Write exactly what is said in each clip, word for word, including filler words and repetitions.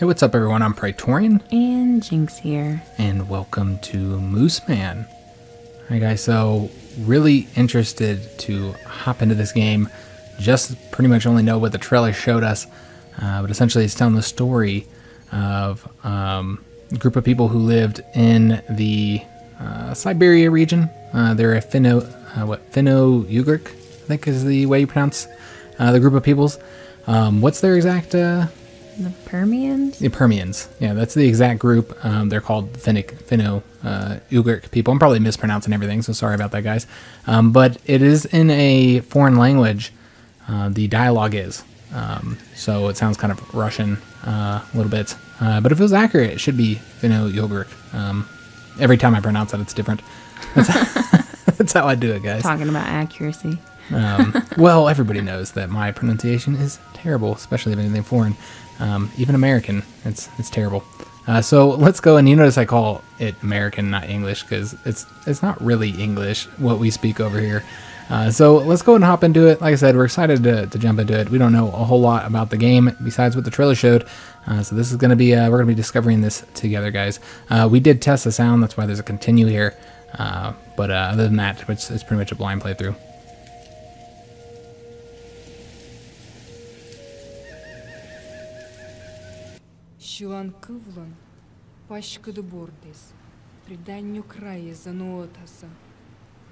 Hey, what's up everyone? I'm Praetorian. And Jinx here. And welcome to Mooseman. Alright guys, so really interested to hop into this game. Just pretty much only know what the trailer showed us. Uh, but essentially it's telling the story of um, a group of people who lived in the uh, Siberia region. Uh, they're a Finno, uh, what, Finno-Ugric, I think is the way you pronounce uh, the group of peoples. Um, what's their exact... Uh, The Permians? The Permians. Yeah, that's the exact group. Um, they're called Finno-Ugric uh, people. I'm probably mispronouncing everything, so sorry about that, guys. Um, but it is in a foreign language. Uh, the dialogue is. Um, so it sounds kind of Russian uh, a little bit. Uh, but if it was accurate, it should be Finno-Ugric. Um, every time I pronounce that, it's different. That's how, that's how I do it, guys. Talking about accuracy. um, well, everybody knows that my pronunciation is terrible, especially if anything foreign. Um, even American, it's it's terrible. Uh, so let's go, and you notice I call it American, not English, because it's it's not really English what we speak over here. Uh, so let's go and hop into it. Like I said, we're excited to, to jump into it. We don't know a whole lot about the game besides what the trailer showed. Uh, so this is going to be, uh, we're going to be discovering this together, guys. Uh, we did test the sound, that's why there's a continue here. Uh, but uh, other than that, it's, it's pretty much a blind playthrough. Shilankuvlan, Pashkudubordis, Pridanyu Kraye Zanoatasa,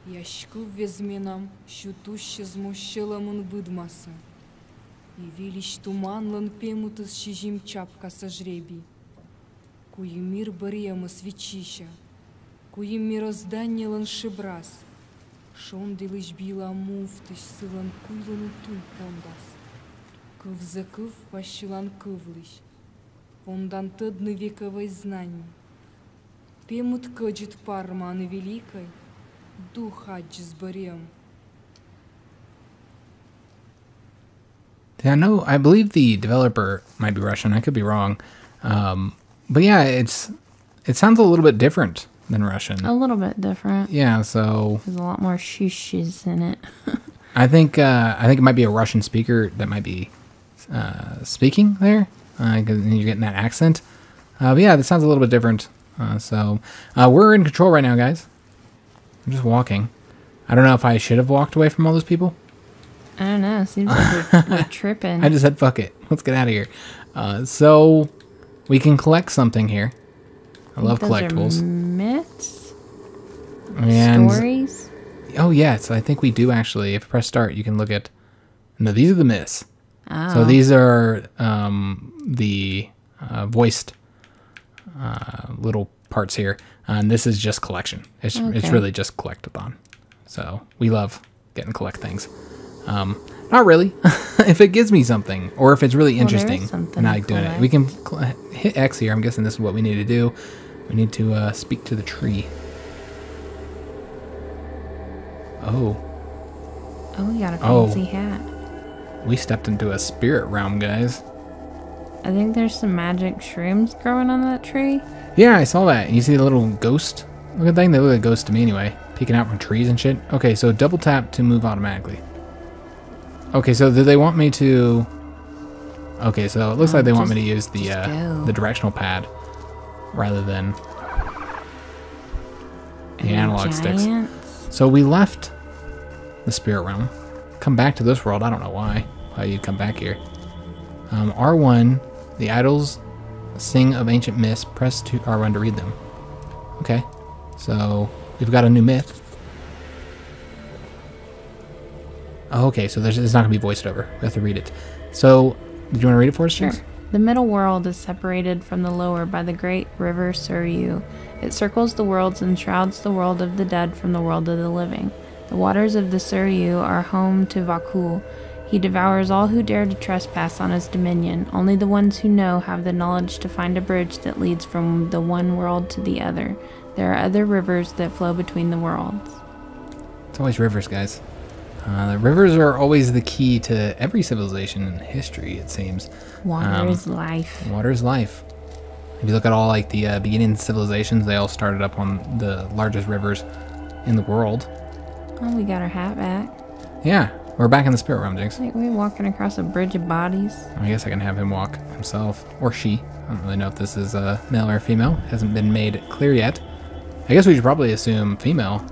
Yashku Vizminam, Shutushizmu Shilamun Budmasa, Ivilish Tumanlan Pemutus Shijim Chapka Sajrebi, Kuyimir Bariamas Vichisha, Kuyimiras Danielan Shibras, Shondilish Bila Muftish Silan Kulan Tulpondas, Kuvzakuv Pashilankuvlish. Ондан тыдны вековой знаний. Пемут каджит парманы великой, духа джизбарем. Yeah, no, I believe the developer might be Russian. I could be wrong. Um, but yeah, it's it sounds a little bit different than Russian. A little bit different. Yeah, so... There's a lot more shushes in it. I think uh, I think it might be a Russian speaker that might be uh, speaking there. Uh, you're getting that accent. Uh, but yeah, that sounds a little bit different. Uh, so uh, we're in control right now, guys. I'm just walking. I don't know if I should have walked away from all those people. I don't know. Seems like we're, we're tripping. I just said, fuck it. Let's get out of here. Uh, so we can collect something here. I love those collectibles. Are myths? And, stories? Oh, yes. I think we do, actually. If you press start, you can look at... No, these are the myths. Oh. So these are um, the uh, voiced uh, little parts here, and this is just collection. It's okay. It's really just collect-a-thon. So we love getting to collect things. Um, not really. If it gives me something, or if it's really well, interesting, and I like doing it, we can hit X here. I'm guessing this is what we need to do. We need to uh, speak to the tree. Oh. Oh, you got a fancy oh. hat. We stepped into a spirit realm, guys. I think there's some magic shrooms growing on that tree. Yeah, I saw that. You see the little ghost? Look at that thing. They look like ghosts to me anyway. Peeking out from trees and shit. Okay, so double tap to move automatically. Okay, so do they want me to... Okay, so it looks oh, like they just want me to use the uh, the directional pad rather than the analog sticks. So we left the spirit realm. Come back to this world. I don't know why. Why you'd come back here. Um, R one, the idols sing of ancient myths. Press to R one to read them. Okay. So we've got a new myth. Oh, okay, so there's, it's not going to be voiced over. We have to read it. So, do you want to read it for us, James? Sure. The middle world is separated from the lower by the great river Siryu. It circles the worlds and shrouds the world of the dead from the world of the living. The waters of the Siryu are home to Vaku. He devours all who dare to trespass on his dominion. Only the ones who know have the knowledge to find a bridge that leads from the one world to the other. There are other rivers that flow between the worlds. It's always rivers, guys. Uh, the rivers are always the key to every civilization in history, it seems. Water um, is life. Water is life. If you look at all like the uh, beginning civilizations, they all started up on the largest rivers in the world. Oh, we got our hat back. Yeah, We're back in the spirit realm, Jinx. Like we walking across a bridge of bodies. I guess I can have him walk himself, or she. I don't really know if this is a uh, male or female. Hasn't been made clear yet. I guess we should probably assume female.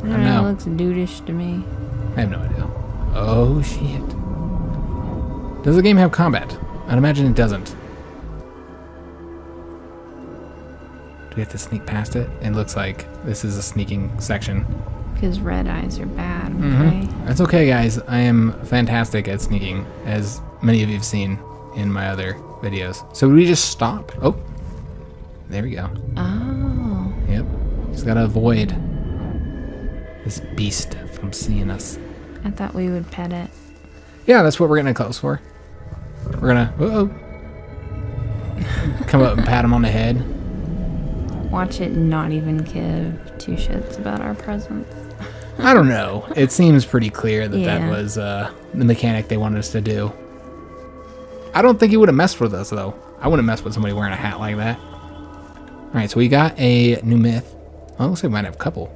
I don't know. It looks dudish to me. I have no idea. Oh shit! Does the game have combat? I'd imagine it doesn't. Do we have to sneak past it? It looks like this is a sneaking section. Because red eyes are bad, okay? Mm-hmm. That's okay, guys. I am fantastic at sneaking, as many of you have seen in my other videos. So we just stop. Oh, there we go. Oh. Yep. Just gotta avoid this beast from seeing us. I thought we would pet it. Yeah, that's what we're getting close for. We're gonna, uh-oh. Come up and pat him on the head. Watch it not even give two shits about our presence. I don't know. It seems pretty clear that yeah. that was uh, the mechanic they wanted us to do. I don't think he would have messed with us, though. I wouldn't mess with somebody wearing a hat like that. All right, so we got a new myth. Oh, looks like we might have a couple.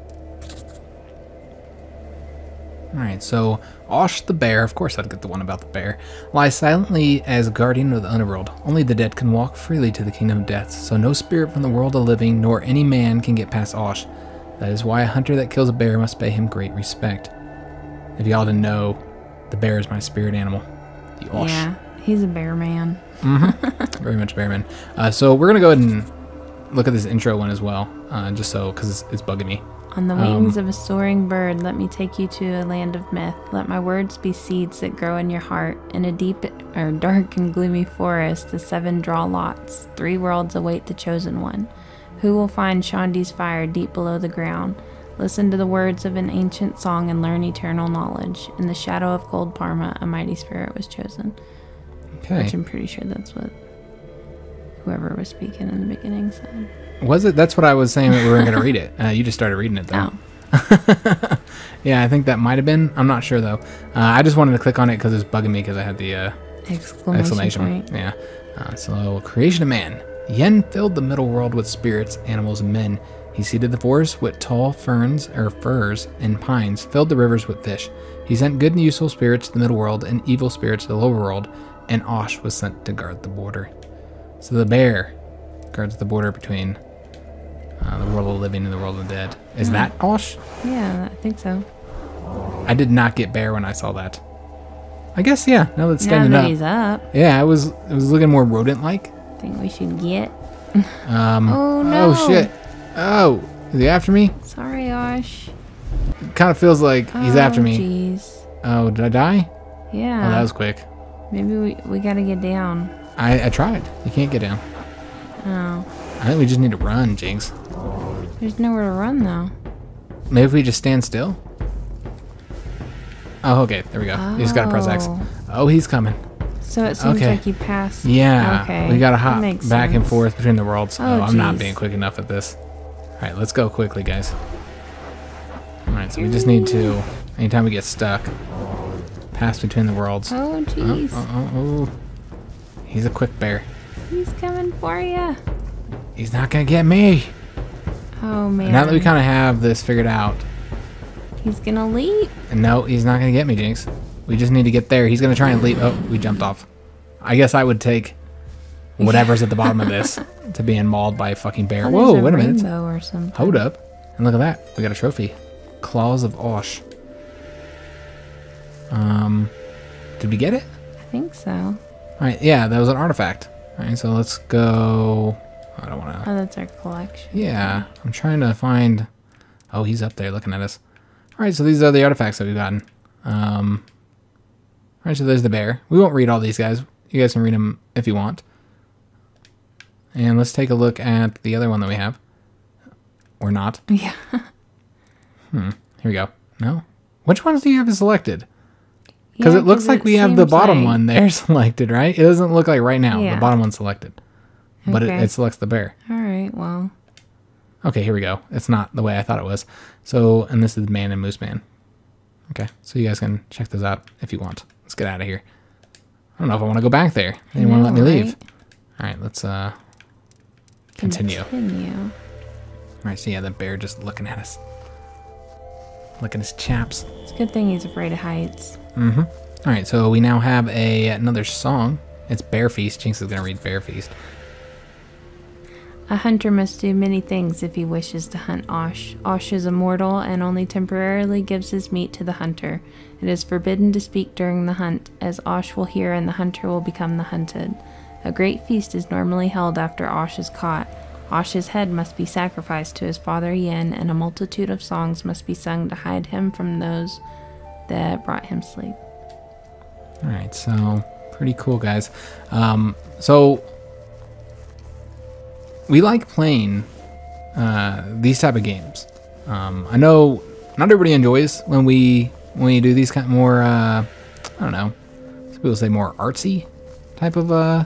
All right, so Osh the bear, of course I'd get the one about the bear, lies silently as guardian of the underworld. Only the dead can walk freely to the kingdom of death, so no spirit from the world of living nor any man can get past Osh. That is why a hunter that kills a bear must pay him great respect. If y'all didn't know, the bear is my spirit animal, the Osh. Yeah, he's a bear man. Mm-hmm. Very much bear man. Uh, so we're going to go ahead and look at this intro one as well, uh, just so, because it's, it's bugging me. On the wings um, of a soaring bird, let me take you to a land of myth. Let my words be seeds that grow in your heart. In a deep or dark and gloomy forest, the seven draw lots. Three worlds await the chosen one. Who will find Shondi's fire deep below the ground? Listen to the words of an ancient song and learn eternal knowledge. In the shadow of Gold Parma, a mighty spirit was chosen. Okay. Which I'm pretty sure that's what whoever was speaking in the beginning said. Was it? That's what I was saying that we weren't going to read it. Uh, you just started reading it, though. Oh. Yeah, I think that might have been. I'm not sure, though. Uh, I just wanted to click on it because it's bugging me because I had the uh, exclamation, exclamation point. Yeah. Uh, so, creation of man. Yen filled the middle world with spirits, animals, and men. He seeded the forest with tall ferns, or firs, and pines, filled the rivers with fish. He sent good and useful spirits to the middle world and evil spirits to the lower world, and Osh was sent to guard the border. So, the bear guards the border between uh, the world of the living and the world of the dead. Is yeah. that Osh? Yeah, I think so. I did not get bear when I saw that. I guess, yeah, now that's standing now that up. He's up. Yeah, I was I was looking more rodent-like. I think we should get. Um, oh, no. Oh, shit. Oh, is he after me? Sorry, Osh. It kind of feels like oh, he's after me. Geez. Oh, did I die? Yeah. Oh, that was quick. Maybe we, we got to get down. I, I tried. You can't get down. Oh. I think we just need to run, Jinx. There's nowhere to run, though. Maybe if we just stand still? Oh, okay. There we go. Oh. You just gotta press X. Oh, he's coming. So it seems okay. like you passed. Yeah. Okay. We gotta hop back sense. and forth between the worlds. Oh, oh I'm geez. not being quick enough at this. All right, let's go quickly, guys. All right, so we just need to, anytime we get stuck, pass between the worlds. Oh, jeez. Oh, oh, oh, oh. He's a quick bear. He's coming for you. He's not gonna get me. Oh man! And now that we kind of have this figured out, he's gonna leap. And no, he's not gonna get me, Jinx. We just need to get there. He's gonna try and leap. Oh, we jumped off. I guess I would take whatever's at the bottom of this to being mauled by a fucking bear. Oh, whoa! A wait a minute. Or Hold up! And look at that. We got a trophy. Claws of Osh. Um, did we get it? I think so. All right. Yeah, that was an artifact. All right, so let's go. I don't want to. Oh, that's our collection. Yeah, I'm trying to find. Oh, he's up there looking at us. All right, so these are the artifacts that we've gotten. Um, all right, so there's the bear. We won't read all these guys. You guys can read them if you want. And let's take a look at the other one that we have. Or not. Yeah. Hmm. Here we go. No. Which ones do you have selected? Because yeah, it looks like we have the bottom like... one there selected, right? It doesn't look like right now. Yeah. The bottom one's selected. Okay. But it, it selects the bear. All right, well. Okay, here we go. It's not the way I thought it was. So, and this is Man and Moose Man. Okay, so you guys can check those out if you want. Let's get out of here. I don't know if I want to go back there. They didn't want to let me right? leave. All right, let's uh, continue. Continue. All right, so yeah, the bear just looking at us. Look at his chaps. It's a good thing he's afraid of heights. Mm-hmm. All right, so we now have a another song. It's Bear Feast. Jinx is going to read Bear Feast. A hunter must do many things if he wishes to hunt Osh. Osh is immortal and only temporarily gives his meat to the hunter. It is forbidden to speak during the hunt, as Osh will hear and the hunter will become the hunted. A great feast is normally held after Osh is caught. Osh's head must be sacrificed to his father Yen, and a multitude of songs must be sung to hide him from those that brought him sleep. All right, so pretty cool, guys. Um, so we like playing uh, these type of games. Um, I know not everybody enjoys when we when we do these kind of more uh, I don't know, some people say more artsy type of uh.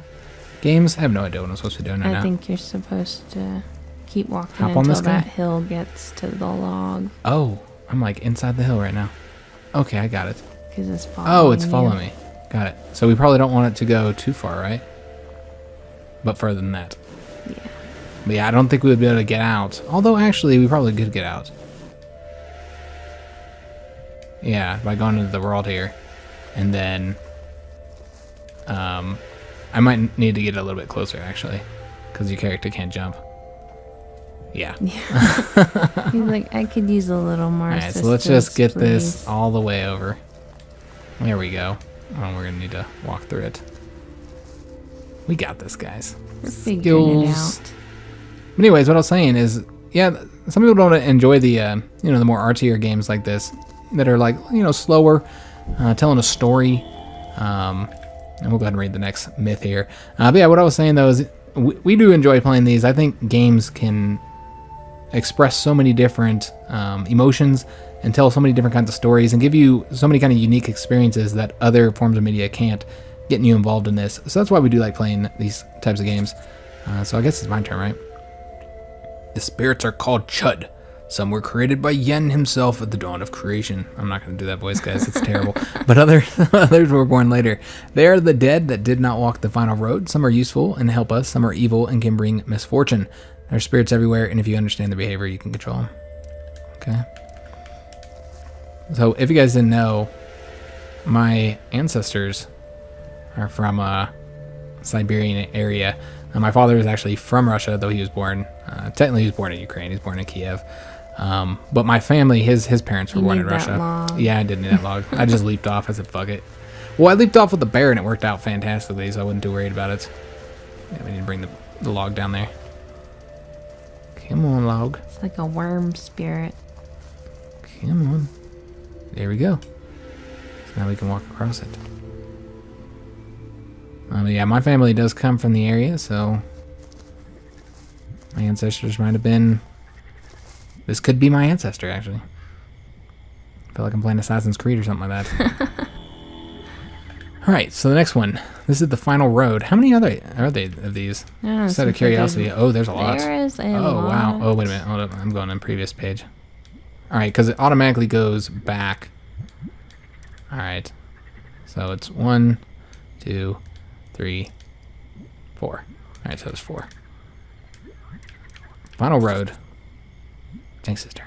games? I have no idea what I'm supposed to be doing right now. I think you're supposed to keep walking Hop until on this that guy? hill gets to the log. Oh, I'm like inside the hill right now. Okay, I got it. Because it's following Oh, it's following you. me. Got it. So we probably don't want it to go too far, right? But further than that. Yeah. But yeah, I don't think we would be able to get out. Although, actually, we probably could get out. Yeah, by going into the world here. And then... Um... I might need to get a little bit closer, actually, because your character can't jump. Yeah. yeah. He's like, I could use a little more assistance. All right, so let's just get please. this all the way over. There we go. Oh, we're going to need to walk through it. We got this, guys. We're figuring it out. But anyways, what I was saying is, yeah, some people don't enjoy the, uh, you know, the more artsier games like this that are, like, you know, slower, uh, telling a story, um... And we'll go ahead and read the next myth here. Uh, but yeah, what I was saying, though, is we, we do enjoy playing these. I think games can express so many different um, emotions and tell so many different kinds of stories and give you so many kind of unique experiences that other forms of media can't, getting you involved in this. So that's why we do like playing these types of games. Uh, so I guess it's my turn, right? The spirits are called Chud. Some were created by Yen himself at the dawn of creation. I'm not going to do that voice, guys. It's terrible. But others, others were born later. They are the dead that did not walk the final road. Some are useful and help us. Some are evil and can bring misfortune. There are spirits everywhere, and if you understand their behavior, you can control them. Okay. So if you guys didn't know, my ancestors are from a Siberian area. Uh, my father is actually from Russia, though he was born, uh, technically he was born in Ukraine. He was born in Kiev. Um, but my family, his his parents were you born in Russia. Log. Yeah, I didn't need that log. I just leaped off. I said, fuck it. Well, I leaped off with the bear and it worked out fantastically, so I wasn't too worried about it. Yeah, we need to bring the, the log down there. Come on, log. It's like a worm spirit. Come on. There we go. So now we can walk across it. Um, yeah, my family does come from the area, so my ancestors might have been... This could be my ancestor, actually. I feel like I'm playing Assassin's Creed or something like that. All right, so the next one. This is the final road. How many other are they of these? Oh, Just out of curiosity. Oh, there's a lot. There is a oh, lot. Oh, wow. Oh, wait a minute. Hold up. I'm going on the previous page. All right, because it automatically goes back. All right. So it's one, two... Three, four. All right, so it's four. Final road. Jinx's turn.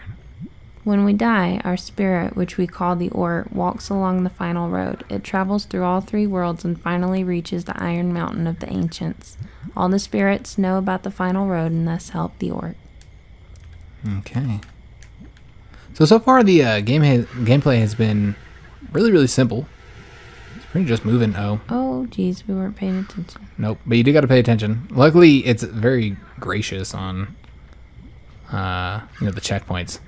When we die, our spirit, which we call the Oort, walks along the final road. It travels through all three worlds and finally reaches the Iron Mountain of the Ancients. All the spirits know about the final road and thus help the Oort. Okay. So, so far the uh, game ha gameplay has been really, really simple. We're just moving. Oh. Oh, geez, we weren't paying attention. Nope, but you do got to pay attention. Luckily, it's very gracious on, uh, you know, the checkpoints.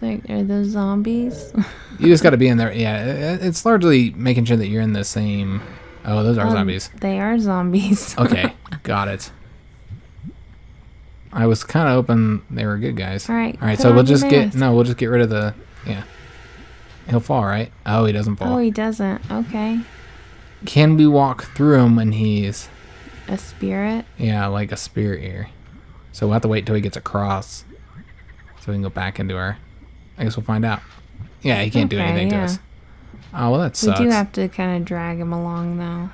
Like, are those zombies? You just got to be in there. Yeah, it's largely making sure that you're in the same. Oh, those are um, zombies. They are zombies. Okay, got it. I was kind of hoping they were good guys. All right. All right. So we'll just get no. We'll just get rid of the. Yeah. He'll fall, right? Oh, he doesn't fall. Oh, he doesn't. Okay. Can we walk through him when he's... A spirit? Yeah, like a spirit ear. So we'll have to wait till he gets across so we can go back into our... I guess we'll find out. Yeah, he can't okay, do anything yeah. to us. Oh, well, that sucks. We do have to kind of drag him along, though.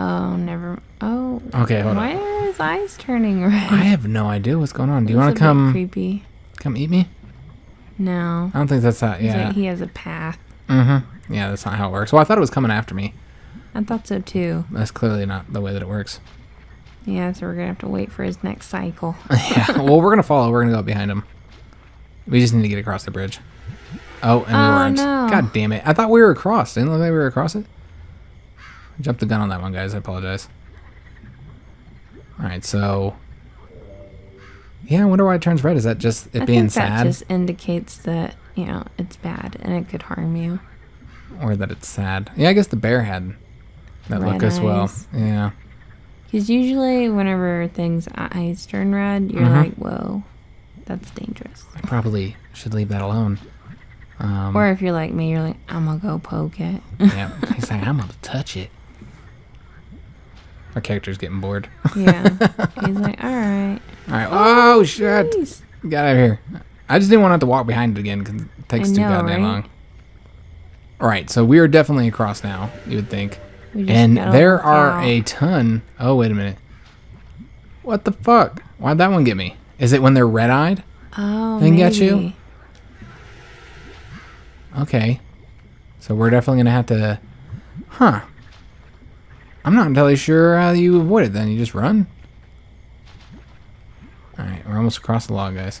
Oh, never... Oh. Okay, hold on. Why are his eyes turning red? I have no idea what's going on. Do it you want to come? Creepy. Come eat me? No. I don't think that's that. Yeah. Like he has a path. Mm-hmm. Yeah, that's not how it works. Well, I thought it was coming after me. I thought so too. That's clearly not the way that it works. Yeah, so we're gonna have to wait for his next cycle. Yeah. Well, we're gonna follow. We're gonna go behind him. We just need to get across the bridge. Oh, and oh, we weren't. No. God damn it! I thought we were across. Didn't look like we were across it. I jumped the gun on that one, guys. I apologize. All right, so. Yeah, I wonder why it turns red. Is that just it I being think that sad? That just indicates that, you know, it's bad and it could harm you. Or that it's sad. Yeah, I guess the bear had that red look eyes. As well. Yeah. Because usually whenever things eyes turn red, you're mm-hmm. like, whoa, that's dangerous. I probably should leave that alone. Um, or if you're like me, you're like, I'm going to go poke it. Yeah, he's like, I'm going to touch it. Our character's getting bored. Yeah. He's like, all right. All right. Oh, oh shit. Geez. Get out of here. I just didn't want to have to walk behind it again because it takes I too know, goddamn right? long. All right. So we are definitely across now, you would think. And there are a ton. Oh, wait a minute. What the fuck? Why'd that one get me? Is it when they're red-eyed? Oh, they can get you? Okay. So we're definitely going to have to... Huh. I'm not entirely sure how you avoid it then. You just run? Alright, we're almost across the log, guys.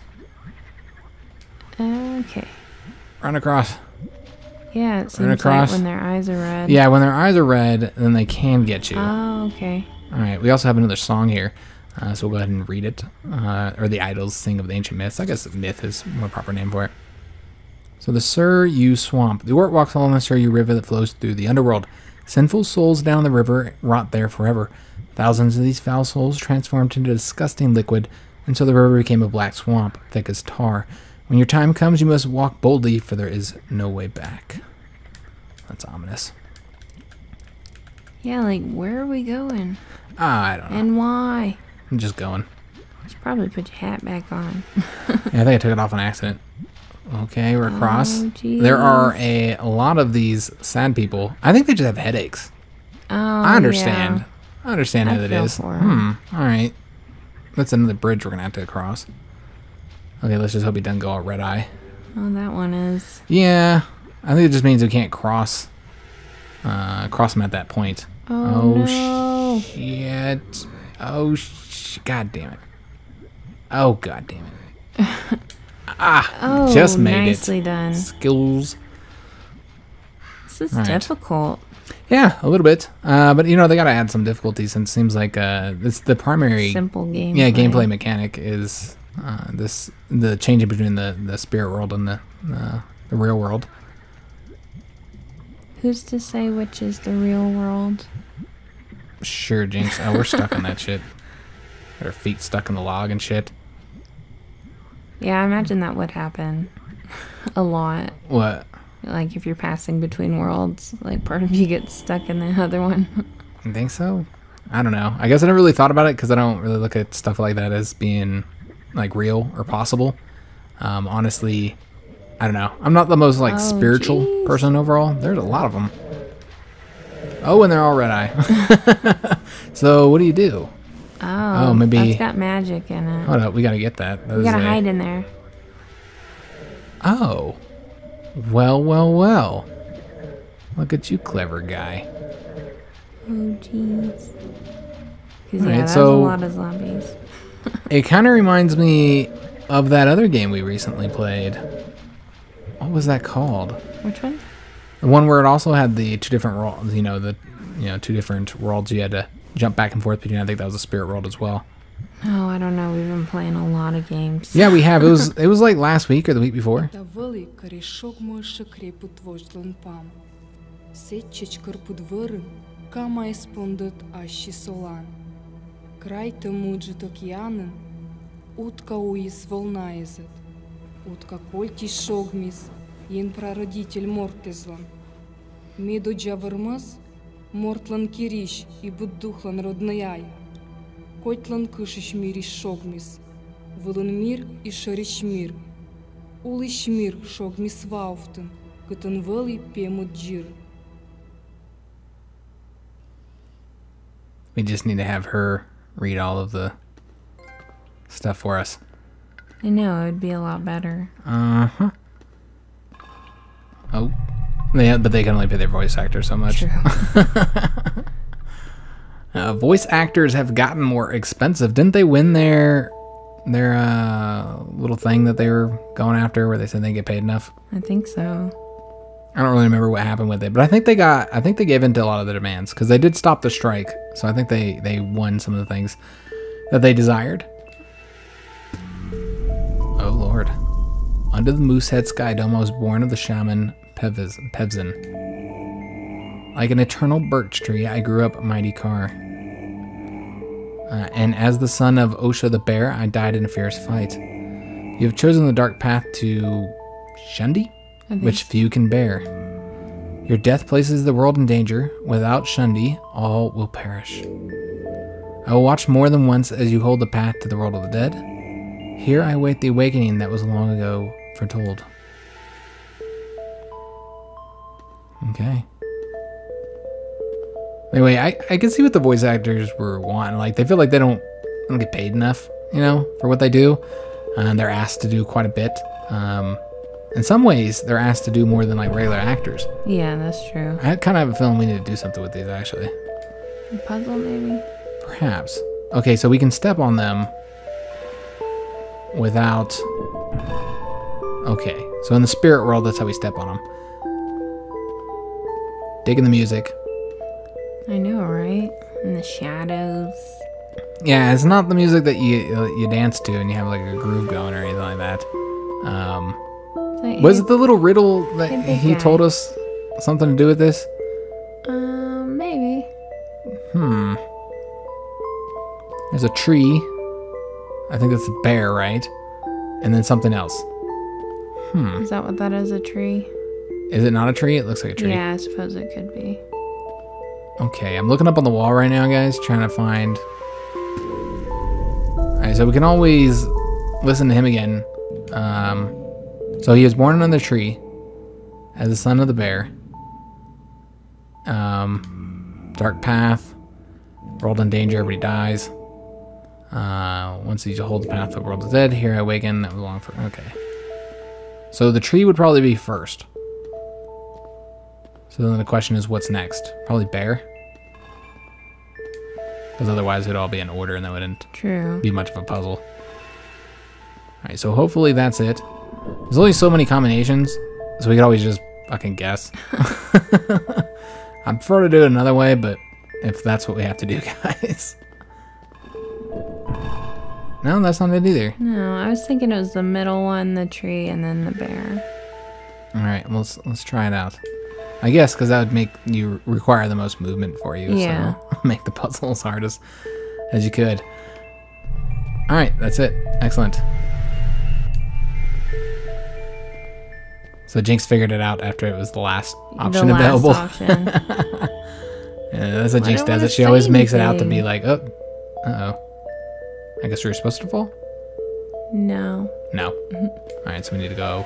Okay. Run across. Yeah, it seems like when their eyes are red. Yeah, when their eyes are red, then they can get you. Oh, okay. Alright, we also have another song here, uh, so we'll go ahead and read it. Uh, or the idols sing of the ancient myths. I guess myth is a more proper name for it. So the Siryu Swamp. The Oort walks along the Siryu River that flows through the underworld. Sinful souls down the river rot there forever. Thousands of these foul souls transformed into disgusting liquid until the river became a black swamp, thick as tar. When your time comes, you must walk boldly, for there is no way back. That's ominous. Yeah, like, where are we going? Uh, I don't know. And why? I'm just going. You should probably put your hat back on. Yeah, I think I took it off on accident. Okay, we're across. Oh, there are a, a lot of these sad people. I think they just have headaches. Oh, I understand. Yeah. I understand how I that feel is. For hmm. All right. That's another bridge we're going to have to cross. Okay, let's just hope he doesn't go all red eye. Oh, that one is. Yeah. I think it just means we can't cross uh, cross him at that point. Oh, oh no. Shit. Oh, sh God damn it. Oh, God damn it. Ah, oh, just made nicely it. Nicely done. Skills. This is right. difficult. Yeah, a little bit. Uh, but, you know, they got to add some difficulty since it seems like uh, it's the primary... Simple game. Yeah, play. gameplay mechanic is uh, this the changing between the, the spirit world and the, uh, the real world. Who's to say which is the real world? Sure, Jinx. Oh, we're stuck on that shit. Got our feet stuck in the log and shit. Yeah, I imagine that would happen a lot. What? Like if you're passing between worlds, like part of you gets stuck in the other one. I think so. I don't know. I guess I never really thought about it because I don't really look at stuff like that as being like real or possible. Um, honestly, I don't know. I'm not the most like oh, spiritual geez. person overall. There's a lot of them. Oh, and they're all red eye. So what do you do? Oh, oh, maybe that's got magic in it. Hold up, we gotta get that. that we gotta a... hide in there. Oh, well, well, well. Look at you, clever guy. Oh, jeez. Because yeah, right, so a lot of zombies. It kind of reminds me of that other game we recently played. What was that called? Which one? The one where it also had the two different worlds. You know, the you know two different worlds you had to jump back and forth between. I think that was a spirit world as well. Oh, I don't know. We've been playing a lot of games. Yeah, we have. It was it was like last week or the week before. Мортлан кириш и буддухлан родный ай. Котлан кышиш мириш шогмис. Вылын мир и шориш мир. Улыш мир шогмис вауфтен. Гытын вылый пемут джир. We just need to have her read all of the stuff for us. I know, it would be a lot better. Uh-huh. Oh. Yeah, but they can only pay their voice actor so much. True. uh, voice actors have gotten more expensive. Didn't they win their their uh, little thing that they were going after where they said they get paid enough? I think so. I don't really remember what happened with it, but I think they got, I think they gave in to a lot of the demands because they did stop the strike. So I think they, they won some of the things that they desired. Oh, Lord. Under the Moosehead Skydome, I was born of the shaman Pevz, Pevzin. Like an eternal birch tree, I grew up mighty Kar. Uh, and as the son of Osha the Bear, I died in a fierce fight. You have chosen the dark path to Shondi? Which few can bear. Your death places the world in danger. Without Shondi, all will perish. I will watch more than once as you hold the path to the world of the dead. Here I await the awakening that was long ago foretold. Okay. Anyway, I, I can see what the voice actors were wanting. Like, they feel like they don't, they don't get paid enough, you know, for what they do. And um, they're asked to do quite a bit. Um... In some ways, they're asked to do more than like regular actors. Yeah, that's true. I kind of have a feeling we need to do something with these, actually. A puzzle, maybe? Perhaps. Okay, so we can step on them without... Okay, so in the spirit world, that's how we step on them. Digging the music. I know, right? In the shadows. Yeah, it's not the music that you, you dance to and you have like a groove going or anything like that. Um... Was it the little riddle that he told us something to do with this? Um, maybe. Hmm. There's a tree. I think that's a bear, right? And then something else. Hmm. Is that what that is, a tree? Is it not a tree? It looks like a tree. Yeah, I suppose it could be. Okay, I'm looking up on the wall right now, guys, trying to find... Alright, so we can always listen to him again. Um... So he was born under the tree as the son of the bear. Um, dark path, world in danger, everybody dies. Uh, once you hold the path, the world is dead. Here I awaken, that was long for. Okay. So the tree would probably be first. So then the question is, what's next? Probably bear. Because otherwise it'd all be in order and that wouldn't True. be much of a puzzle. Alright, so hopefully that's it. There's only so many combinations, so we could always just fucking guess. I prefer to do it another way, but if that's what we have to do, guys. No, that's not it either. No, I was thinking it was the middle one, the tree, and then the bear. All right, let's let's try it out. I guess because that would make you require the most movement for you, yeah. So make the puzzle as hard as, as you could. All right, that's it. Excellent. So Jinx figured it out after it was the last option the last available. Option. Yeah, that's what Jinx does. It. She always anything. makes it out to be like, oh, uh-oh. I guess we were supposed to fall? No. No. Mm-hmm. All right, so we need to go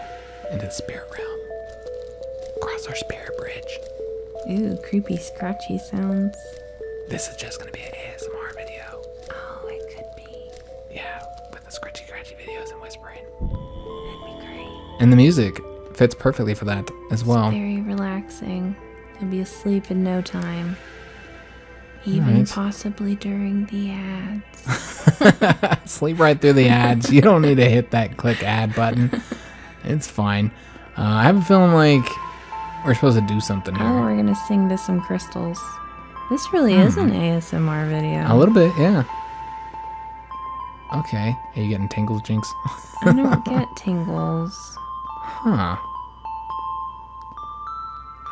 into the spirit realm. Cross our spirit bridge. Ooh, creepy, scratchy sounds. This is just going to be an A S M R video. Oh, it could be. Yeah, with the scratchy, scratchy videos and whispering. That'd be great. And the music. Fits perfectly for that as well. It's very relaxing. You'll be asleep in no time. Even right. possibly during the ads. Sleep right through the ads. You don't need to hit that click ad button. It's fine. Uh, I have a feeling like we're supposed to do something here. Oh, we're going to sing to some crystals. This really mm. is an A S M R video. A little bit, yeah. Okay. Are you getting tingles, Jinx? I don't get tingles. Huh.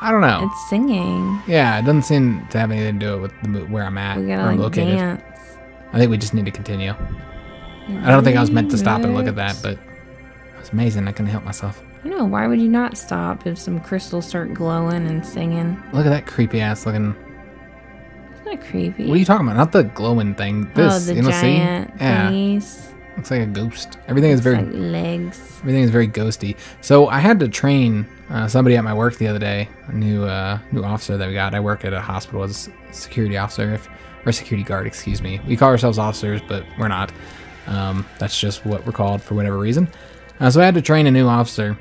I don't know. It's singing. Yeah, it doesn't seem to have anything to do with the, where I'm at. We gotta where I'm like located. Dance. I think we just need to continue. Very I don't think I was meant to stop and look at that, but it's amazing. I couldn't help myself. I know. Why would you not stop if some crystals start glowing and singing? Look at that creepy ass looking. It's not creepy. What are you talking about? Not the glowing thing. This, oh, the you know, giant see? Yeah. Thingies. Looks like a ghost. Everything is very like legs. Everything is very ghosty. So I had to train uh, somebody at my work the other day. A new uh, new officer that we got. I work at a hospital as a security officer, if, or security guard, excuse me. We call ourselves officers, but we're not. Um, that's just what we're called for whatever reason. Uh, so I had to train a new officer,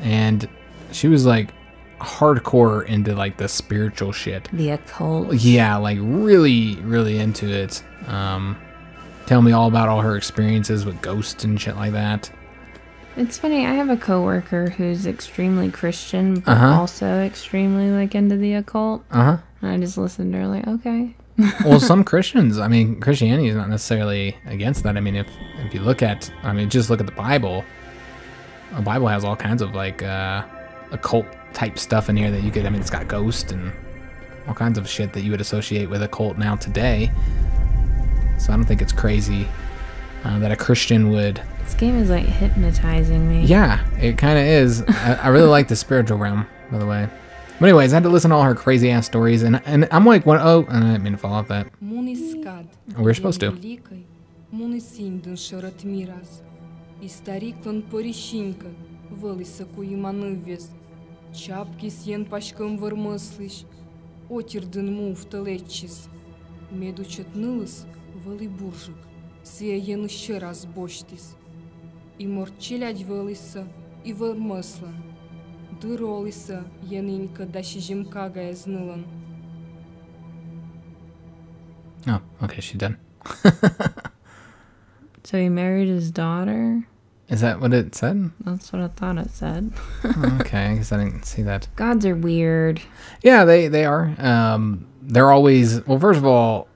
and she was like hardcore into like the spiritual shit. The occult. Yeah, like really, really into it. Um, tell me all about all her experiences with ghosts and shit like that. It's funny, I have a coworker who's extremely Christian, but uh-huh. also extremely like into the occult. Uh-huh. And I just listened to her like, okay. Well, some Christians, I mean, Christianity is not necessarily against that. I mean, if, if you look at, I mean, just look at the Bible. The Bible has all kinds of, like, uh, occult type stuff in here that you could, I mean, it's got ghosts and all kinds of shit that you would associate with occult now today. So I don't think it's crazy uh, that a Christian would. This game is, like, hypnotizing me. Yeah, it kind of is. I, I really like the spiritual realm, by the way. But anyways, I had to listen to all her crazy ass stories, and and I'm like, what? Oh, I didn't mean to fall off that. We're supposed to. Oh, okay, she's done. So he married his daughter? Is that what it said? That's what I thought it said. Oh, okay, I guess I didn't see that. Gods are weird. Yeah, they, they are. Um, they're always... Well, first of all,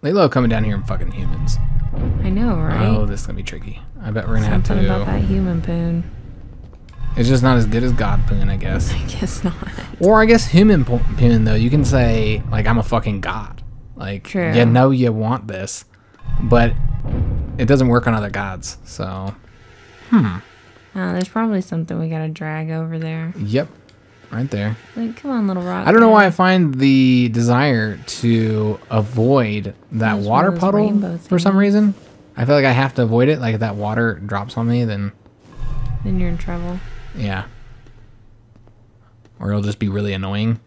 they love coming down here and fucking humans. I know, right? Oh, this is going to be tricky. I bet we're going to have to... Something about that human poon. It's just not as good as God poon, I guess. I guess not. Or I guess human poon, though. You can say, like, I'm a fucking god. Like, true. You know you want this, but it doesn't work on other gods, so... Hmm. Uh, there's probably something we gotta drag over there. Yep. Right there. Like, come on, little rock. I don't know why I find the desire to avoid that water puddle for some reason. I feel like I have to avoid it. Like, if that water drops on me, then... Then you're in trouble. Yeah. Or it'll just be really annoying.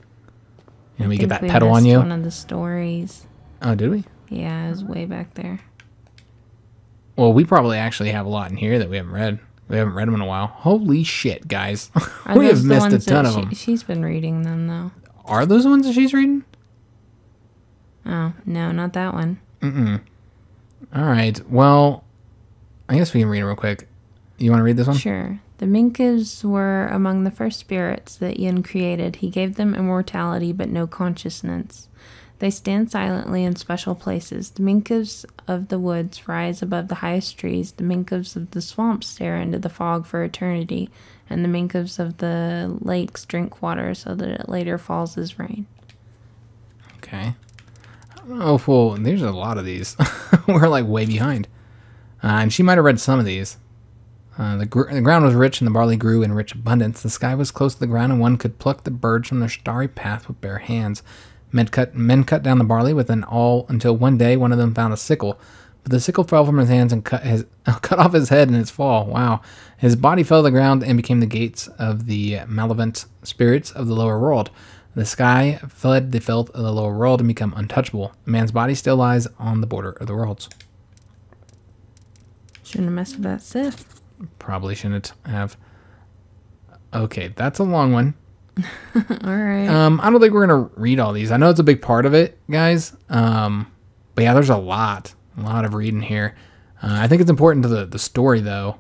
And I we get that we pedal on you. One of the stories. Oh, did we? Yeah, it was way back there. Well, we probably actually have a lot in here that we haven't read. We haven't read them in a while. Holy shit, guys. We have missed a ton of she, them. She's been reading them, though. Are those the ones that she's reading? Oh, no, not that one. Mm-mm. All right. Well, I guess we can read them real quick. You want to read this one? Sure. The Minkas were among the first spirits that Yen created. He gave them immortality, but no consciousness. They stand silently in special places. The Minkas of the woods rise above the highest trees. The Minkas of the swamps stare into the fog for eternity. And the Minkas of the lakes drink water so that it later falls as rain. Okay. I don't know if we'll... There's a lot of these. We're like way behind. Uh, and she might have read some of these. Uh, the, gr the ground was rich, and the barley grew in rich abundance. The sky was close to the ground, and one could pluck the birds from their starry path with bare hands. Men cut, men cut down the barley with an awl until one day one of them found a sickle. But the sickle fell from his hands and cut, his, uh, cut off his head in its fall. Wow. His body fell to the ground and became the gates of the malevolent spirits of the lower world. The sky fled the filth of the lower world and became untouchable. A man's body still lies on the border of the worlds. Shouldn't have messed with that Sith. Probably shouldn't have. Okay, that's a long one. All right. Um, I don't think we're gonna read all these. I know it's a big part of it, guys. Um, but yeah, there's a lot, a lot of reading here. Uh, I think it's important to the the story though.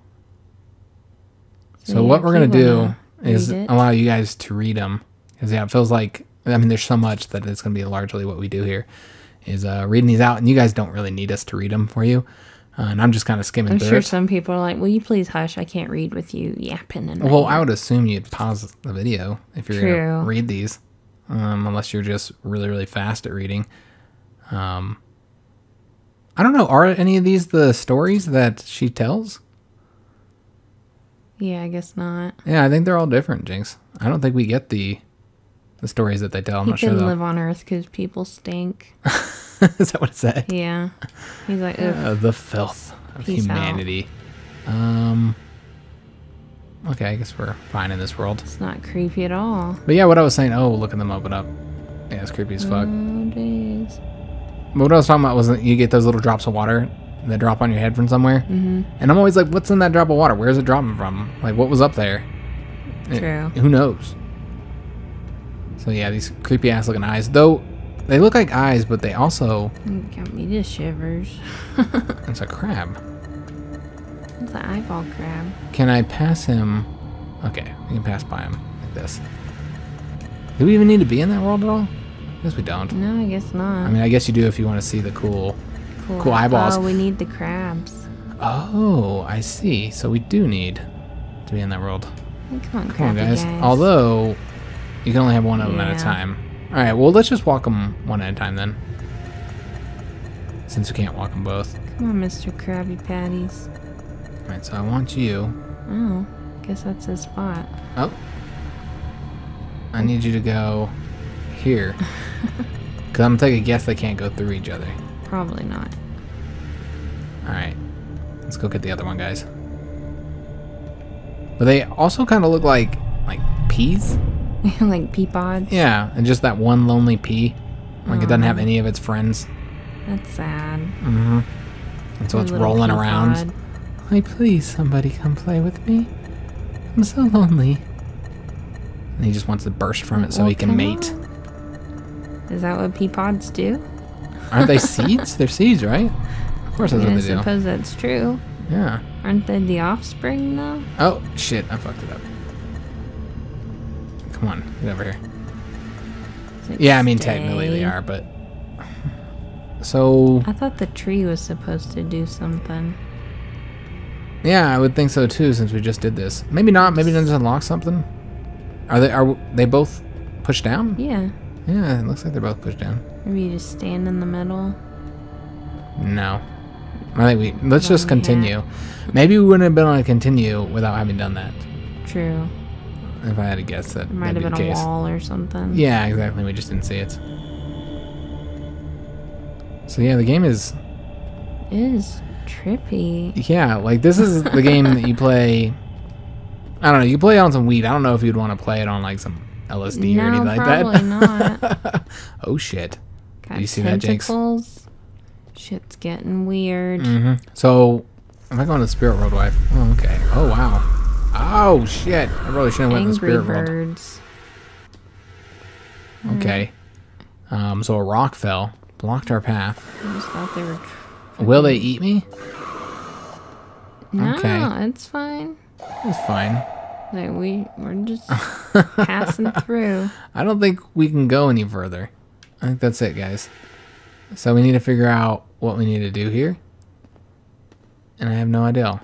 So, so yeah, what we're gonna do is allow you guys to read them, because yeah, it feels like I mean, there's so much that it's gonna be largely what we do here, is uh, reading these out, and you guys don't really need us to read them for you. Uh, and I'm just kind of skimming I'm through I'm sure it. Some people are like, will you please hush? I can't read with you yapping. And well, I would assume you'd pause the video if you're going to read these. Um, unless you're just really, really fast at reading. Um, I don't know. Are any of these the stories that she tells? Yeah, I guess not. Yeah, I think they're all different, Jinx. I don't think we get the the stories that they tell. I'm he not sure, though. He could live on Earth because people stink. Is that what it said? Yeah. He's like, ugh. Uh, the filth of Peace humanity. Out. Um. Okay, I guess we're fine in this world. It's not creepy at all. But yeah, what I was saying. Oh, look at them open up. Yeah, it's creepy as fuck. Oh, geez. But what I was talking about was that you get those little drops of water that drop on your head from somewhere. Mm-hmm. And I'm always like, what's in that drop of water? Where's it dropping from? Like, what was up there? True. It, who knows? So yeah, these creepy ass looking eyes. Though, they look like eyes, but they also... Got me to shivers. It's a crab. It's an eyeball crab. Can I pass him? Okay, you can pass by him like this. Do we even need to be in that world at all? I guess we don't. No, I guess not. I mean, I guess you do if you want to see the cool... Cool eyeballs. Oh, we need the crabs. Oh, I see. So we do need to be in that world. Come on, Come on guys. guys. Although, you can only have one of them yeah. at a time. All right, well, let's just walk them one at a time then. Since we can't walk them both. Come on, Mister Krabby Patties. All right, so I want you. Oh, I guess that's his spot. Oh. I need you to go here. Because I'm taking a guess they can't go through each other. Probably not. Alright. Let's go get the other one, guys. But they also kind of look like, like, peas? Like pea pods? Yeah, and just that one lonely pea. Like, oh. It doesn't have any of its friends. That's sad. Mm-hmm. And so it's rolling around. Like, please, somebody come play with me. I'm so lonely. And he just wants to burst from it so well, he can mate. On. Is that what pea pods do? Aren't they seeds? They're seeds, right? Of course that's yeah, what they do. I suppose that's true. Yeah. Aren't they the offspring, though? Oh, shit. I fucked it up. Come on. Get over here. Like yeah, I mean, stay. Technically they are, but... So... I thought the tree was supposed to do something. Yeah, I would think so, too, since we just did this. Maybe not. Maybe it doesn't unlock something. Are they, are they both pushed down? Yeah. Yeah, it looks like they're both pushed down. Maybe you just stand in the middle? No. I think we... Let's just continue. Maybe we wouldn't have been able to continue without having done that. True. If I had to guess, that might have been a wall or something. Yeah, exactly. We just didn't see it. So yeah, the game is... It is trippy. Yeah, like this is the game that you play... I don't know. You play it on some weed. I don't know if you'd want to play it on like some... L S D no, or anything like that? Probably not. Oh shit! Got Did you see tentacles. That, Jinx? Shit's getting weird. Mm-hmm. So, am I going to the spirit world, wife? Oh, okay. Oh wow. Oh shit! I really shouldn't have went to the spirit birds. world. Okay. Um. So a rock fell, blocked our path. I just thought they were. Tr Will they eat me? No, okay. It's fine. It's fine. Like we, we're just passing through. I don't think we can go any further. I think that's it, guys. So we need to figure out what we need to do here. And I have no idea.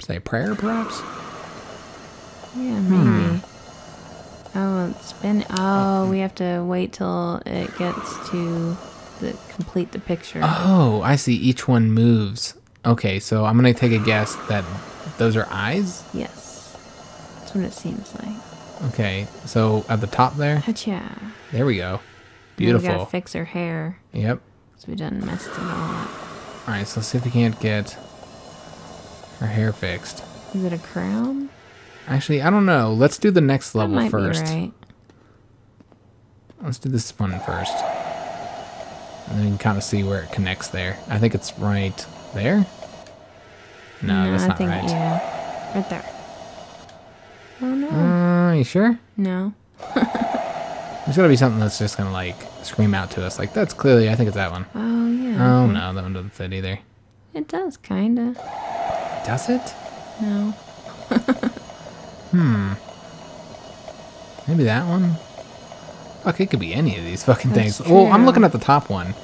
Say a prayer, perhaps? Yeah, maybe. Hmm. Oh, it's been... Oh, we have to wait till it gets to the, complete the picture. Oh, I see. Each one moves. Okay, so I'm going to take a guess that those are eyes? Yes. That's what it seems like. Okay, so at the top there. Hacha. There we go. Beautiful. We gotta fix her hair. Yep. So we done messed it all up. All right, so let's see if we can't get her hair fixed. Is it a crown? Actually, I don't know. Let's do the next level that might first. Be right. Let's do this one first, and then you can kind of see where it connects there. I think it's right there. No, no that's not I think, right. Yeah. Right there. Oh no. Uh, you sure? No. There's gotta be something that's just gonna like scream out to us. Like, that's clearly, I think it's that one. Oh, yeah. Oh no, that one doesn't fit either. It does, kinda. Does it? No. Hmm. Maybe that one? Fuck, it could be any of these fucking that's things. True. Well, I'm looking at the top one.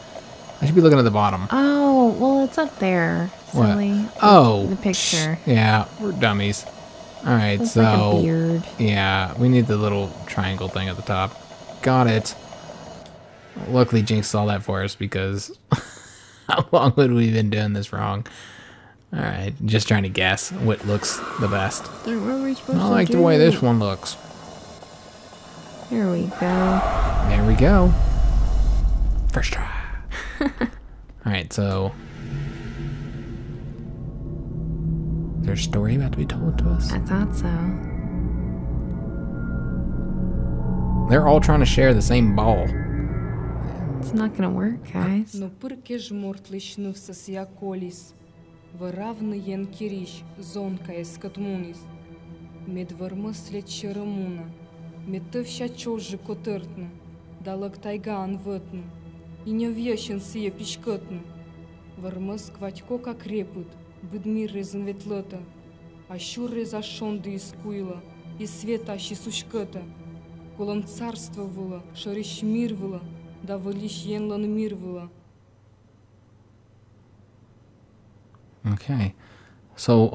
I should be looking at the bottom. Oh, well, it's up there. Silly. What? Oh. The picture. Yeah, we're dummies. All right, looks so like a beard. Yeah, we need the little triangle thing at the top. Got it. Luckily, Jinx saw that for us because how long would we have been doing this wrong? All right, just trying to guess what looks the best. What are we supposed I like to do? The way this one looks. Here we go. There we go. First try. All right, so There's a story about to be told to us? I thought so. They're all trying to share the same ball. It's not gonna work, guys. Okay, so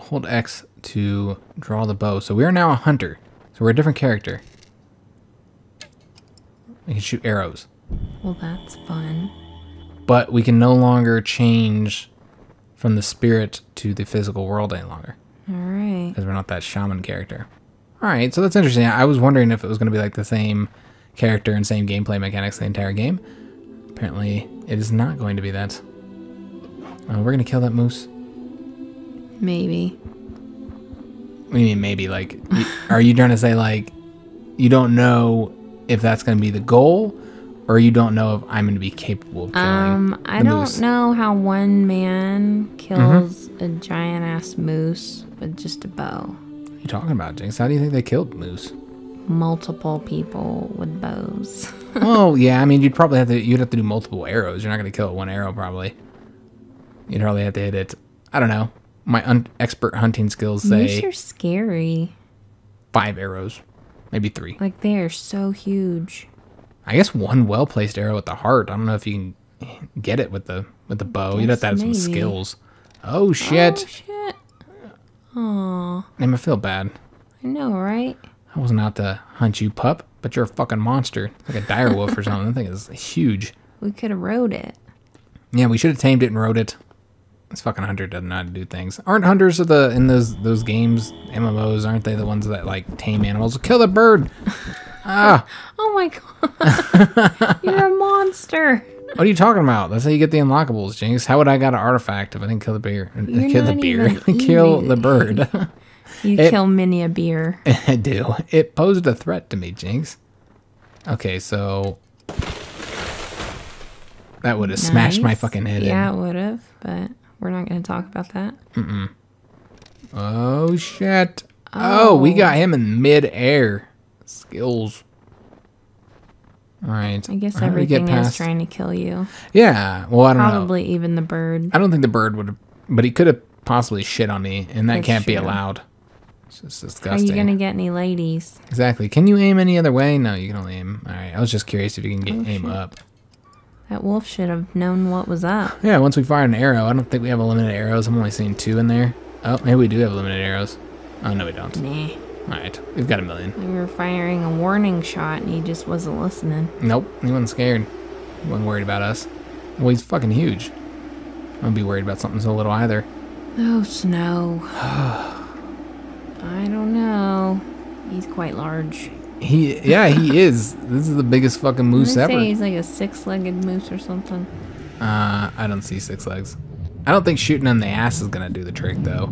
hold X to draw the bow. So we are now a hunter. So we're a different character. We can shoot arrows. Well, that's fun. But we can no longer change from the spirit to the physical world any longer. All right. Because we're not that shaman character. All right, so that's interesting. I was wondering if it was going to be like the same character and same gameplay mechanics the entire game. Apparently, it is not going to be that. Uh, we're going to kill that moose. Maybe. What do you mean maybe? Like, are you trying to say, like, you don't know if that's going to be the goal, or you don't know if I'm going to be capable of killing Um, I the don't moose? know how one man kills mm-hmm. a giant-ass moose with just a bow. What are you talking about, Jinx? How do you think they killed moose? Multiple people with bows. Oh yeah, I mean you'd probably have to you'd have to do multiple arrows. You're not gonna kill it one arrow probably. You'd probably have to hit it. I don't know. My un expert hunting skills say these are scary. Five arrows, maybe three. Like they are so huge. I guess one well placed arrow at the heart. I don't know if you can get it with the with the bow. You'd have to have maybe. some skills. Oh shit! Oh shit! Aww. Damn, I feel bad. I know, right? I wasn't out to hunt you, pup, but you're a fucking monster. Like a dire wolf or something. That thing is huge. We could have rode it. Yeah, we should have tamed it and rode it. This fucking hunter doesn't know how to do things. Aren't hunters of the in those those games, M M Os, aren't they the ones that like tame animals? Kill the bird! Ah! Oh my god. You're a monster. What are you talking about? That's how you get the unlockables, Jinx. How would I got an artifact if I didn't kill the bear? You're kill the bear. Kill the bird. You it, kill many a beer. I do. It posed a threat to me, Jinx. Okay, so that would have nice. smashed my fucking head yeah, in. Yeah, it would have, but we're not going to talk about that. Mm-mm. Oh, shit. Oh. oh, we got him in mid-air. Skills. All right. I guess everything is trying to kill you. Yeah, well, I don't Probably know. Probably even the bird. I don't think the bird would have, but he could have possibly shit on me, and that That's can't true. be allowed. It's just disgusting. How are you gonna get any ladies? Exactly. Can you aim any other way? No, you can only aim. All right. I was just curious if you can get oh, aim shit. up. That wolf should have known what was up. Yeah. Once we fire an arrow, I don't think we have unlimited arrows. I'm only seeing two in there. Oh, maybe we do have limited arrows. Oh no, we don't. Nah. All right. We've got a million. We were firing a warning shot, and he just wasn't listening. Nope. He wasn't scared. He wasn't worried about us. Well, he's fucking huge. I wouldn't be worried about something so little either. Oh, snow. I don't know. He's quite large. He, yeah, he is. This is the biggest fucking moose ever. Say he's like a six-legged moose or something. Uh, I don't see six legs. I don't think shooting him in the ass is gonna do the trick, though.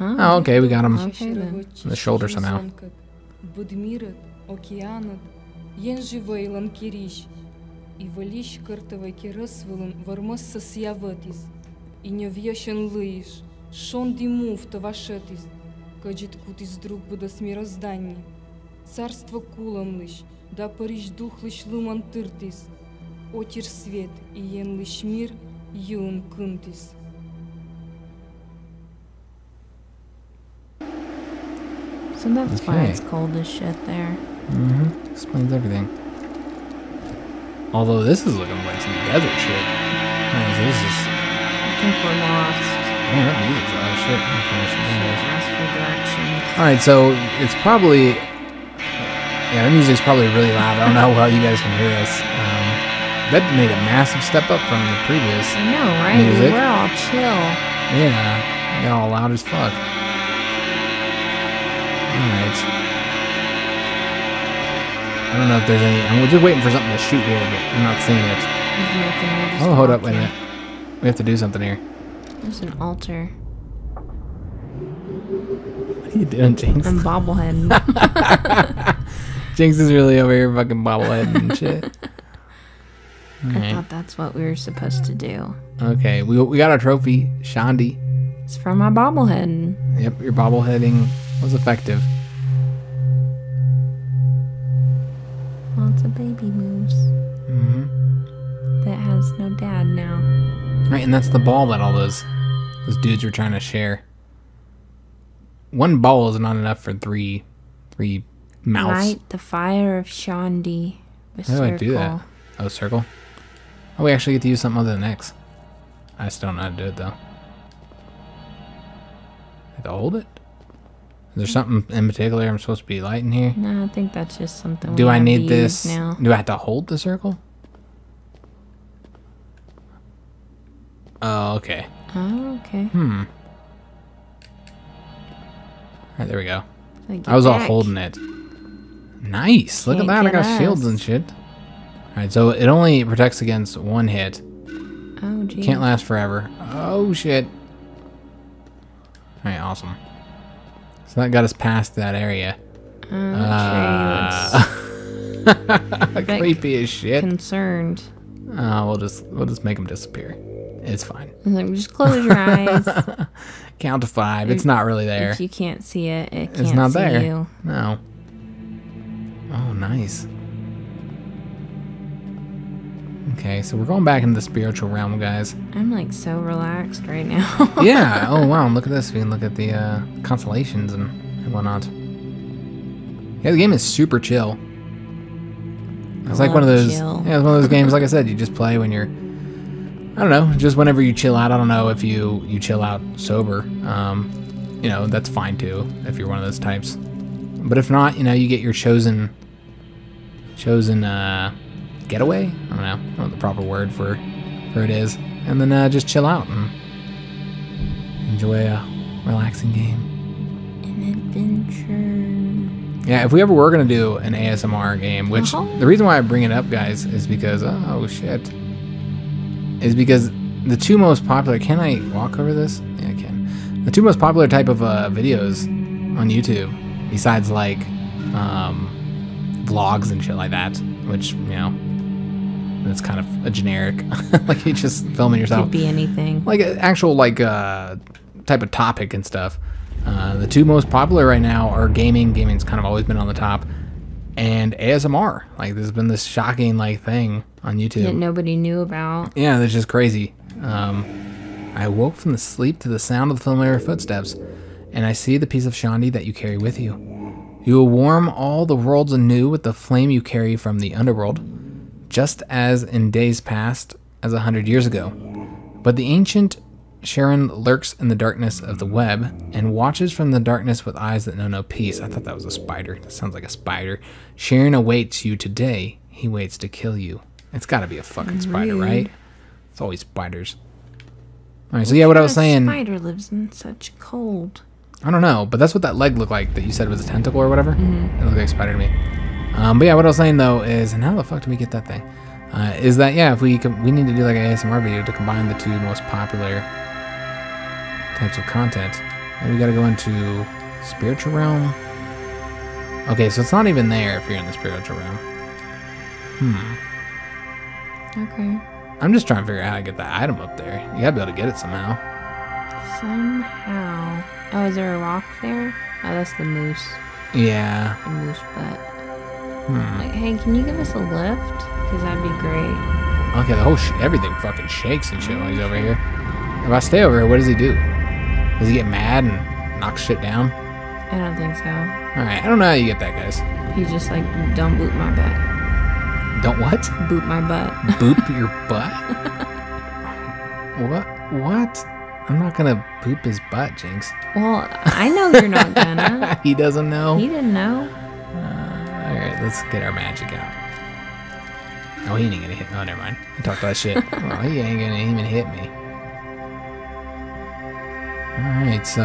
Oh, oh okay, we got him. Okay, then. In the shoulder somehow. Shondi mufta vashetis, kajit kutis drug budas mirozdani, carstvo kulamlish, da parish duchlish lumantirtis, otir svet I yenlish mir yun kuntis. So that's okay. why it's cold as shit there. Mm-hmm. Explains everything. Although this is looking like some desert shit. Man, this is. I think we're lost. Man, that music's out of shit. Okay, Alright, so it's probably... Yeah, that music's probably really loud. I don't know how well you guys can hear us. Um, that made a massive step up from the previous I know, right? Music. We're all chill. Yeah, they're all loud as fuck. Alright. I don't know if there's any... I'm just waiting for something to shoot here, but I'm not seeing it. Oh, hold up, wait a minute. We have to do something here. There's an altar. What are you doing, Jinx? I'm bobblehead. Jinx is really over here fucking bobblehead and shit. I right. thought that's what we were supposed to do. Okay, we we got our trophy, Shondi. It's from my bobblehead. Yep, your bobbleheading was effective. Well, it's a baby moose. Mm-hmm. That has no dad now. Right, and that's the ball that all those those dudes were trying to share. One ball is not enough for three three mouths. Light the fire of Shondi with circle. How do I do that? Oh, circle. Oh, we actually get to use something other than X. I still don't know how to do it, though. I have to hold it? Is there something in particular I'm supposed to be lighting here? No, I think that's just something. Do I need this? Now. Do I have to hold the circle? Oh, okay. Oh, okay. Hmm. Alright, there we go. I was all holding it. Nice! Look at that, I got shields and shit. Alright, so it only protects against one hit. Oh, geez. Can't last forever. Oh, shit. Alright, awesome. So that got us past that area. Oh, uh, creepy as shit. Concerned. Uh, we'll just we'll just make them disappear. It's fine. Like, just close your eyes. Count to five. If, it's not really there. If you can't see it, it can't it's not see there. You. No. Oh, nice. Okay, so we're going back into the spiritual realm, guys. I'm like so relaxed right now. Yeah. Oh wow. Look at this. We can look at the uh, constellations and, and whatnot. Yeah, the game is super chill. It's I like one of those. Chill. Yeah, it's one of those games. Like I said, you just play when you're. I don't know. Just whenever you chill out. I don't know if you you chill out sober. Um, you know, that's fine too if you're one of those types. But if not, you know, you get your chosen. Chosen. Uh, Getaway? I don't know. I don't know the proper word for for it is. And then uh, just chill out and enjoy a relaxing game. An adventure. Yeah, if we ever were gonna do an A S M R game, which uh-huh. the reason why I bring it up, guys, is because oh shit, is because the two most popular. Can I walk over this? Yeah, I can. The two most popular type of uh, videos on YouTube, besides like um, vlogs and shit like that, which you know. It's kind of a generic, like you just filming yourself. Could be anything. Like an actual like uh, type of topic and stuff. Uh, the two most popular right now are gaming. Gaming's kind of always been on the top, and A S M R. Like there's been this shocking like thing on YouTube that nobody knew about. Yeah, that's just crazy. Um, I woke from the sleep to the sound of the familiar footsteps, and I see the piece of Shondi that you carry with you. You will warm all the worlds anew with the flame you carry from the underworld. Just as in days past as a hundred years ago. But the ancient Sharon lurks in the darkness of the web and watches from the darkness with eyes that know no peace. I thought that was a spider. That sounds like a spider. Sharon awaits you today. He waits to kill you. It's gotta be a fucking spider, right? It's always spiders. Alright, so yeah, what I was saying. Spider lives in such cold. I don't know, but that's what that leg looked like that you said was a tentacle or whatever. Mm-hmm. It looked like a spider to me. Um, but yeah, what I was saying though is, and how the fuck do we get that thing? Uh, is that yeah, if we we need to do like an A S M R video to combine the two most popular types of content, and we got to go into spiritual realm. Okay, so it's not even there if you're in the spiritual realm. Hmm. Okay. I'm just trying to figure out how to get that item up there. You gotta be able to get it somehow. Somehow. Oh, is there a rock there? Oh, that's the moose. Yeah. The moose butt. Hmm. Like, hey, can you give us a lift? Because that'd be great. Okay, the whole sh everything fucking shakes and shit while he's over here. If I stay over here, what does he do? Does he get mad and knock shit down? I don't think so. Alright, I don't know how you get that, guys. He's just like, don't boot my butt. Don't what? Boot my butt. Boop your butt? What? What? I'm not gonna boop his butt, Jinx. Well, I know you're not gonna. He doesn't know? He didn't know. Let's get our magic out. Oh, he ain't gonna hit me. Oh, never mind. I talked that shit. Oh, he ain't gonna even hit me. Alright, so...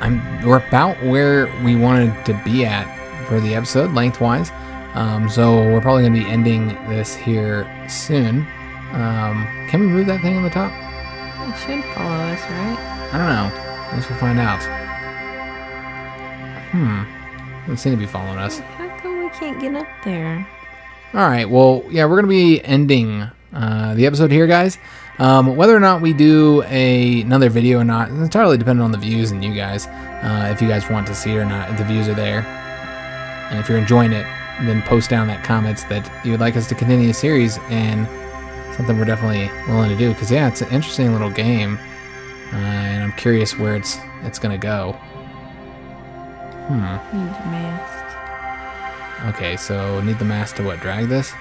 I'm, we're about where we wanted to be at for the episode, lengthwise. Um, so we're probably gonna be ending this here soon. Um, can we move that thing on the top? It should follow us, right? I don't know. I guess we'll find out. Hmm. Doesn't seem to be following us. How come we can't get up there? All right. Well, yeah, we're going to be ending uh, the episode here, guys. Um, whether or not we do a, another video or not is entirely dependent on the views and you guys. Uh, if you guys want to see it or not, if the views are there. And if you're enjoying it, then post down that comments that you would like us to continue the series, and something we're definitely willing to do, because yeah, it's an interesting little game, uh, and I'm curious where it's it's gonna go. Hmm. Need the mast. Okay, so need the mast to what? Drag this?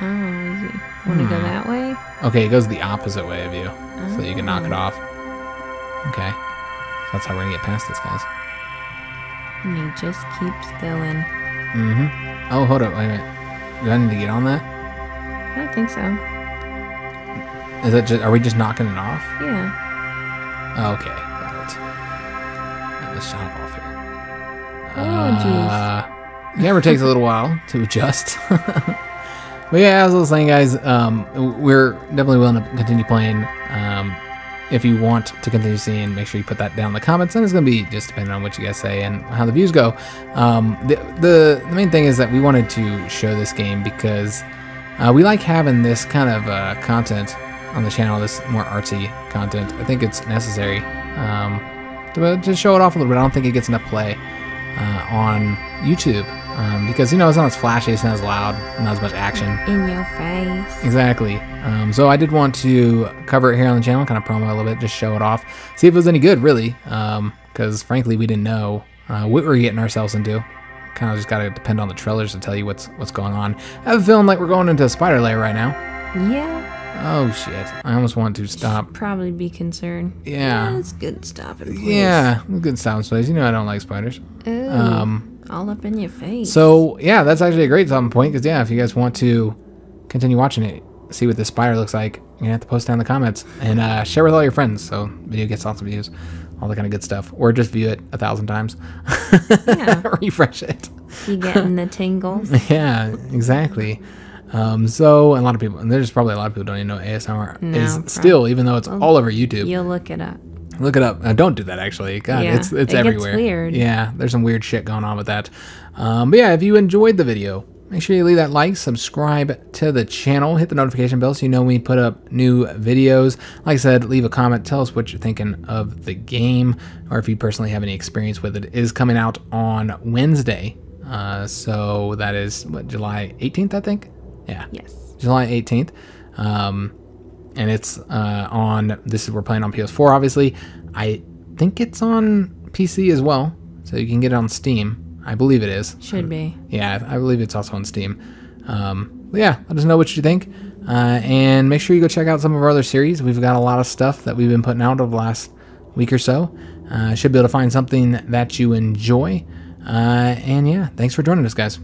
Oh, you want to hmm. go that way? Okay, it goes the opposite way of you, oh. so you can knock it off. Okay, so that's how we're gonna get past this, guys. And it just keeps going. Mm-hmm. Oh, hold up, wait a minute. Do I need to get on that? I don't think so. Is that just, are we just knocking it off? Yeah. Okay, got it. Let's jump off here. Oh, jeez. Uh, camera takes a little while to adjust. But yeah, as I was saying, guys, um, we're definitely willing to continue playing. Um, if you want to continue seeing, make sure you put that down in the comments, and it's going to be just depending on what you guys say and how the views go. Um, the, the, the main thing is that we wanted to show this game because uh, we like having this kind of uh, content on the channel, this more artsy content. I think it's necessary um, to, to show it off a little bit. I don't think it gets enough play uh, on YouTube um, because, you know, it's not as flashy, it's not as loud, not as much action. In your face. Exactly. Um, so I did want to cover it here on the channel, kind of promo a little bit, just show it off, see if it was any good, really, because um, frankly we didn't know uh, what we were getting ourselves into. Kind of just gotta depend on the trailers to tell you what's what's going on. I have a feeling like we're going into a spider lair right now. Yeah. Oh shit! I almost want to stop. Should probably be concerned. Yeah. It's good stopping place. Yeah, good stopping place. You know I don't like spiders. Ooh, um, all up in your face. So yeah, that's actually a great stopping point because yeah, if you guys want to continue watching it. See what this spider looks like, you're gonna have to post down in the comments and uh, share with all your friends so video gets lots of views, all that kind of good stuff. Or just view it a thousand times. Yeah. Refresh it. You getting the tingles. Yeah, exactly. Um, so a lot of people, and there's probably a lot of people don't even know A S M R no, is probably. Still, even though it's well, all over YouTube. You'll look it up. Look it up. Uh, don't do that, actually. God, yeah, it's, it's it everywhere. Gets weird. Yeah, there's some weird shit going on with that. Um, but yeah, if you enjoyed the video, make sure you leave that like, subscribe to the channel, hit the notification bell so you know when we put up new videos. Like I said, leave a comment, tell us what you're thinking of the game, or if you personally have any experience with it. It is coming out on Wednesday, uh, so that is, what, July eighteenth, I think? Yeah. Yes. July eighteenth, um, and it's uh, on, this is, we're playing on P S four, obviously. I think it's on P C as well, so you can get it on Steam. I believe it is. Should be. Yeah, I believe it's also on Steam. Um, yeah, let us know what you think. Uh, and make sure you go check out some of our other series. We've got a lot of stuff that we've been putting out over the last week or so. Uh, should be able to find something that you enjoy. Uh, and yeah, thanks for joining us, guys.